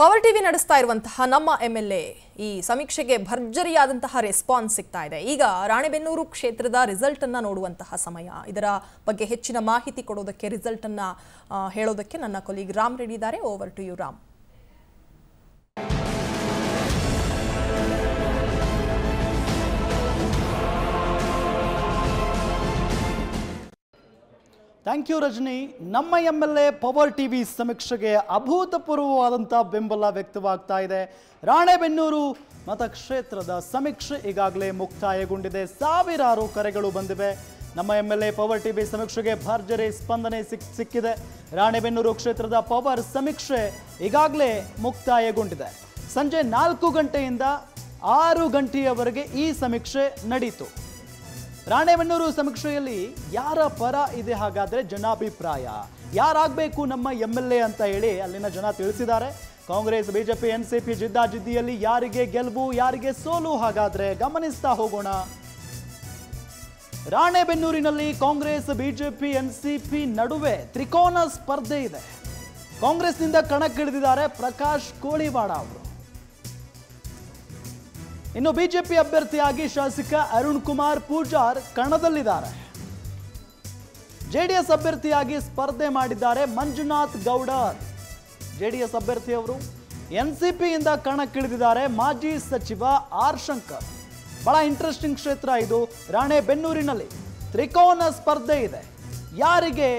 Power TV ನಡೆಸ್ತಾ ಇರುವಂತಹ ನಮ್ಮ ಎಂಎಲ್ಎ ಈ ಸಮೀಕ್ಷೆಗೆ ಭರ್ಜರಿಯಾದಂತಹ ರೆಸ್ಪಾನ್ಸ್ ಸಿಗ್ತಾ ಇದೆ। ಈಗ ರಾಣೆಬೆನ್ನೂರು ಕ್ಷೇತ್ರದ ರಿಸಲ್ಟ್ ಅನ್ನು ನೋಡುವಂತಹ ಸಮಯ। ಇದರ ಬಗ್ಗೆ ಹೆಚ್ಚಿನ ಮಾಹಿತಿ ಕೊಡೋದಕ್ಕೆ ರಿಸಲ್ಟ್ ಅನ್ನು ಹೇಳೋದಕ್ಕೆ ನನ್ನ ಕೊಲೀಗ್ ರಾಮ್ ರೆಡ್ಡಿ ಇದ್ದಾರೆ। Over to you Ram. Thank you Rajni. नम्म एमएलए पवर टीवी समीक्षे अभूतपूर्व बेंबल व्यक्तवाग्ता है। ರಾಣೆಬೆನ್ನೂರು मतक्षेत्रद समीक्षे ईगागले मुक्तायगोंडिदे। ಸಾವಿರಾರು ಕರೆಗಳು ಬಂದಿವೆ। ನಮ್ಮ एमएलए पवर टीवी समीक्षे भर्जरी स्पंदने सिक्किदे। ರಾಣೆಬೆನ್ನೂರು क्षेत्रद पवर समीक्षे ईगागले मुक्तायगोंडिदे। संजे 4 ಗಂಟೆಯಿಂದ 6 ಗಂಟೆಯವರೆಗೆ ಈ ಸಮೀಕ್ಷೆ ನಡೆಯಿತು। ರಾಣೆಬೆನ್ನೂರು ಸಮೀಕ್ಷೆಯಲ್ಲಿ ಯಾರ ಪರ ಇದೆ ಹಾಗಾದರೆ ಜನಾಭಿಪ್ರಾಯ? ಯಾರಾಗಬೇಕು ನಮ್ಮ ಎಂಎಲ್ಎ ಅಂತ ಹೇಳಿ ಅಲ್ಲಿನ ಜನ ತಿಳಿಸಿದ್ದಾರೆ। ಕಾಂಗ್ರೆಸ್ ಬಿಜೆಪಿ ಎನ್ಸಿಪಿ ಜಿದ್ದಾಜಿದ್ದಿಯಲ್ಲಿ ಯಾರಿಗೆ ಗೆಲುವು ಯಾರಿಗೆ ಸೋಲು ಹಾಗಾದರೆ ಗಮನಿಸ್ತಾ ಹೋಗೋಣ। ರಾಣೆಬೆನ್ನೂರಿನಲ್ಲಿ ಕಾಂಗ್ರೆಸ್ ಬಿಜೆಪಿ ಎನ್ಸಿಪಿ ನಡುವೆ ತ್ರಿಕೋನ ಸ್ಪರ್ಧೆ ಇದೆ। ಕಾಂಗ್ರೆಸ್ನಿಂದ ಕಣಕ್ಕಿಳಿದಿದ್ದಾರೆ ಪ್ರಕಾಶ್ ಕೋಳಿವಾಡ ಅವರು। ಇನ್ನು ಬಿಜೆಪಿ ಅಭ್ಯರ್ಥಿಯಾಗಿ ಶಾಸಕ ಅರುಣ್ ಕುಮಾರ್ ಪೂಜಾರ್ ಕಣದಲ್ಲಿದ್ದಾರೆ। ಜೆಡಿಎಸ್ ಅಭ್ಯರ್ಥಿಯಾಗಿ ಸ್ಪರ್ಧೆ ಮಾಡಿದ್ದಾರೆ ಮಂಜುನಾಥ್ ಗೌಡರ್ ಜೆಡಿಎಸ್ ಅಭ್ಯರ್ಥಿಯವರು। ಎನ್ಸಿಪಿಯಿಂದ ಕಣಕ್ಕಿಳಿದಿದ್ದಾರೆ ಮಾಜಿ ಸಚಿವ ಆರ್ ಶಂಕರ್। ಬಹಳ ಇಂಟ್ರೆಸ್ಟಿಂಗ್ ಕ್ಷೇತ್ರ ಇದು ರಾಣೆಬೆನ್ನೂರಿನಲ್ಲಿ। ತ್ರಿಕೋನ ಸ್ಪರ್ಧೆ ಇದೆ। ಯಾರಿಗೆ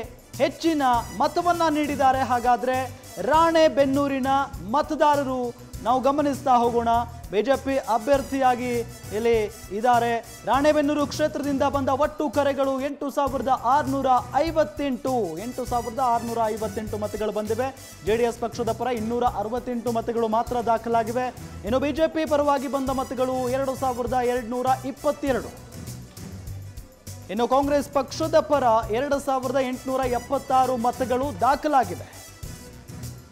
ಹೆಚ್ಚಿನ ಮತವನ್ನ ನೀಡಿದ್ದಾರೆ ಹಾಗಾದ್ರೆ ರಾಣೆಬೆನ್ನೂರಿನ ಮತದಾರರು? ನಾವು ಗಮನಿಸ್ತಾ ಹೋಗೋಣ। ಬಿಜೆಪಿ ಅಭ್ಯರ್ಥಿಯಾಗಿ ಇಲ್ಲಿ ಇದ್ದಾರೆ। ರಾಣೆಬೆನ್ನೂರು ಕ್ಷೇತ್ರದಿಂದ ಬಂದ ಒಟ್ಟು ಕರೆಗಳು 8658 ಮತಗಳು ಬಂದಿವೆ। ಜೆಡಿಎಸ್ ಪಕ್ಷದ ಪರ 268 ಮತಗಳು ಮಾತ್ರ ದಾಖಲಾಗಿವೆ। ಇನ್ನು ಬಿಜೆಪಿ ಪರವಾಗಿ ಬಂದ ಮತಗಳು 2222। ಇನ್ನು ಕಾಂಗ್ರೆಸ್ ಪಕ್ಷದ ಪರ 2876 ಮತಗಳು ದಾಖಲಾಗಿವೆ।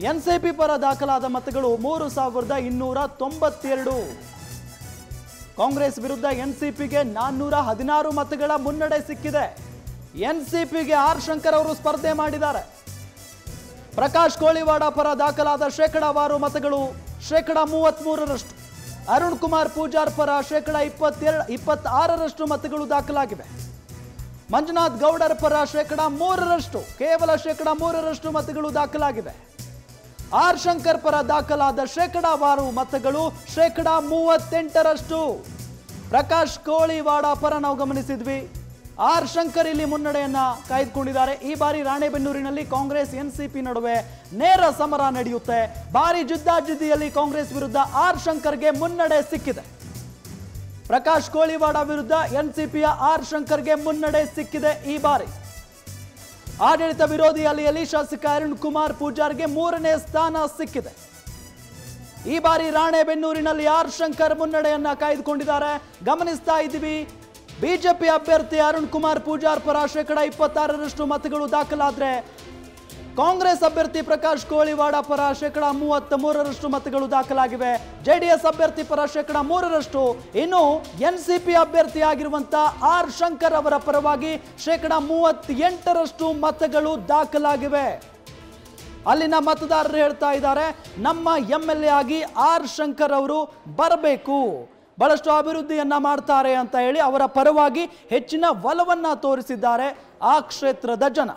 ಎನ್ಸಿಪಿ ಪರ ದಾಖಲಾದ ಮತಗಳು 3292। ಕಾಂಗ್ರೆಸ್ ವಿರುದ್ಧ ಎನ್ಸಿಪಿಗೆ 416 ಮತಗಳ ಮುನ್ನಡೆ ಸಿಕ್ಕಿದೆ। ಎನ್ಸಿಪಿಗೆ ಆರ್ ಶಂಕರ್ ಅವರು ಸ್ಪರ್ಧೆ ಮಾಡಿದ್ದಾರೆ। ಪ್ರಕಾಶ್ ಕೋಳಿವಾಡ ಪರ ದಾಖಲಾದ ಶೇಕಡಾವಾರು ಮತಗಳು 33%, ಅರುಣ್ ಕುಮಾರ್ ಪೂಜಾರ್ ಪರ 26% ಮತಗಳು ದಾಖಲಾಗಿವೆ। ಮಂಜುನಾಥ್ ಗೌಡರ್ ಪರ 3%, ಕೇವಲ 3% ಮತಗಳು ದಾಖಲಾಗಿವೆ। ಆರ್ ಶಂಕರ್ ಪರ ದಾಖಲಾದ ಶೇಕಡಾವಾರು ಮತಗಳು 38%। ಪ್ರಕಾಶ್ ಕೋಳಿವಾಡ ಪರ ನಾವು ಗಮನಿಸಿದ್ವಿ, ಆರ್ ಶಂಕರ್ ಇಲ್ಲಿ ಮುನ್ನಡೆಯನ್ನ ಕಾಯ್ದುಕೊಂಡಿದ್ದಾರೆ। ಈ ಬಾರಿ ರಾಣೆಬೆನ್ನೂರಿನಲ್ಲಿ ಕಾಂಗ್ರೆಸ್ ಎನ್ಸಿಪಿ ನಡುವೆ ನೇರ ಸಮರ ನಡೆಯುತ್ತೆ। ಭಾರಿ ಜಿದ್ದಾಜಿದ್ದಿಯಲ್ಲಿ ಕಾಂಗ್ರೆಸ್ ವಿರುದ್ಧ ಆರ್ ಶಂಕರ್ಗೆ ಮುನ್ನಡೆ ಸಿಕ್ಕಿದೆ। ಪ್ರಕಾಶ್ ಕೋಳಿವಾಡ ವಿರುದ್ಧ ಎನ್ಸಿಪಿಯ ಆರ್ ಶಂಕರ್ಗೆ ಮುನ್ನಡೆ ಸಿಕ್ಕಿದೆ ಈ ಬಾರಿ। ಆಡಳಿತ ವಿರೋಧಿ ಅಲೆಯಲ್ಲಿ ಶಾಸಕ ಅರುಣ್ ಕುಮಾರ್ ಪೂಜಾರ್ಗೆ 3ನೇ ಸ್ಥಾನ ಸಿಕ್ಕಿದೆ ಈ ಬಾರಿ। ರಾಣೆಬೆನ್ನೂರಿನಲ್ಲಿ ಆರ್ ಶಂಕರ್ ಮುನ್ನಡೆಯನ್ನ ಕಾಯ್ದುಕೊಂಡಿದ್ದಾರೆ। ಗಮನಿಸ್ತಾ ಇದ್ದೀವಿ, ಬಿಜೆಪಿ ಅಭ್ಯರ್ಥಿ ಅರುಣ್ ಕುಮಾರ್ ಪೂಜಾರ್ ಪರ 26% ಮತಗಳು ದಾಖಲಾದ್ರೆ, ಕಾಂಗ್ರೆಸ್ ಅಭ್ಯರ್ಥಿ ಪ್ರಕಾಶ್ ಕೋಳಿವಾಡ ಪರ 33% ಮತಗಳು ದಾಖಲಾಗಿವೆ, ಜೆಡಿಎಸ್ ಅಭ್ಯರ್ಥಿ ಪರ 3%, ಇನ್ನು ಎನ್ಸಿಪಿ ಅಭ್ಯರ್ಥಿಯಾಗಿರುವಂತಹ ಆರ್ ಶಂಕರ್ ಅವರ ಪರವಾಗಿ 38% ಮತಗಳು ದಾಖಲಾಗಿವೆ। ಅಲ್ಲಿನ ಮತದಾರರು ಹೇಳ್ತಾ ಇದ್ದಾರೆ, ನಮ್ಮ ಎಂಎಲ್ಎ ಆಗಿ ಆರ್ ಶಂಕರ್ ಅವರು ಬರಬೇಕು, ಬಹಳಷ್ಟು ಅಭಿವೃದ್ಧಿಯನ್ನ ಮಾಡ್ತಾರೆ ಅಂತ ಹೇಳಿ ಅವರ ಪರವಾಗಿ ಹೆಚ್ಚಿನ ಒಲವನ್ನ ತೋರಿಸಿದ್ದಾರೆ ಆ ಕ್ಷೇತ್ರದ ಜನ।